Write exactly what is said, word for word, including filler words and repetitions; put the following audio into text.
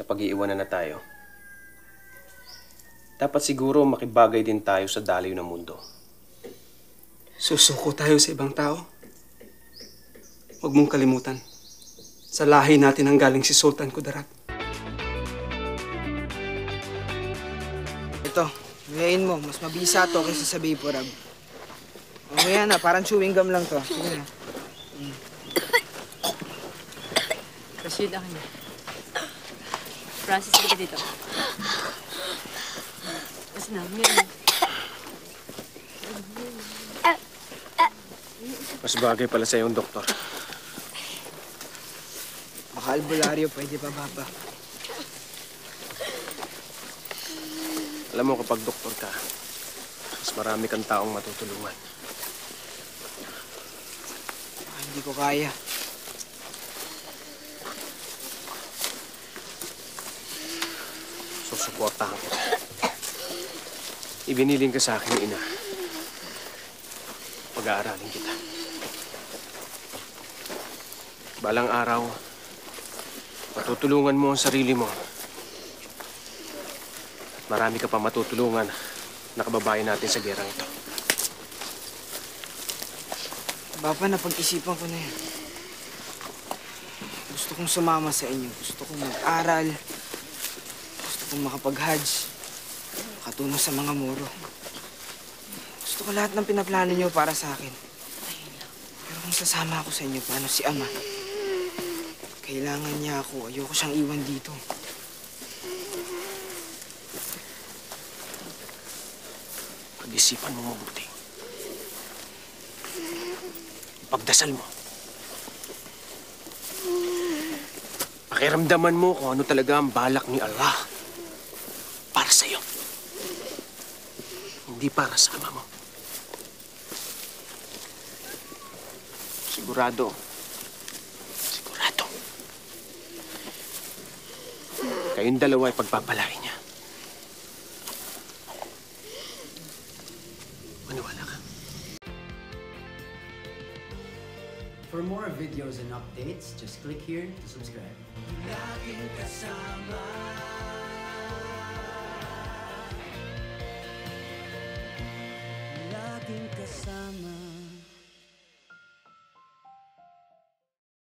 napag-iiwanan na tayo, dapat siguro makibagay din tayo sa daloy ng mundo. Susuko tayo sa ibang tao? Huwag mong kalimutan, sa lahi natin ang galing si Sultan Kudarat. Ito, ngayain mo. Mas mabisa to kaysa sa VapoRub. O kaya na, parang chewing gum lang to. Sige na. Mm. Rashid, ako niya. Francis, sige dito. Kasi na, ngayon. Mas bagay pala sa iyong doktor. Baka albularyo, pwede pa baba. Alam mo, kapag doktor ka, mas marami kang taong matutulungan. Ah, hindi ko kaya. Susuportahan ko. Ibiniling ka sa akin, ina. Pag-aaralin kita. Balang araw, matutulungan mo ang sarili mo. Marami ka pa matutulungan na kababayan natin sa gerang ito. Baba, napag-isipan ko na yan. Gusto kong sumama sa inyo. Gusto kong mag-aral. Gusto kong makapag-hajj. Makatungo sa mga muro. Gusto ko lahat ng pinaplano niyo para sa akin. Pero kung sasama ako sa inyo, paano si Ama? Kailangan niya ako. Ayoko siyang iwan dito. Pag-isipan mo mabuti. Pagdasal mo. Pakiramdaman mo kung ano talaga ang balak ni Allah para sa'yo. Hindi para sa ama mo. Sigurado. Sigurado. Kayong dalawa ay pagpapalain niya. For more videos and updates, just click here to subscribe.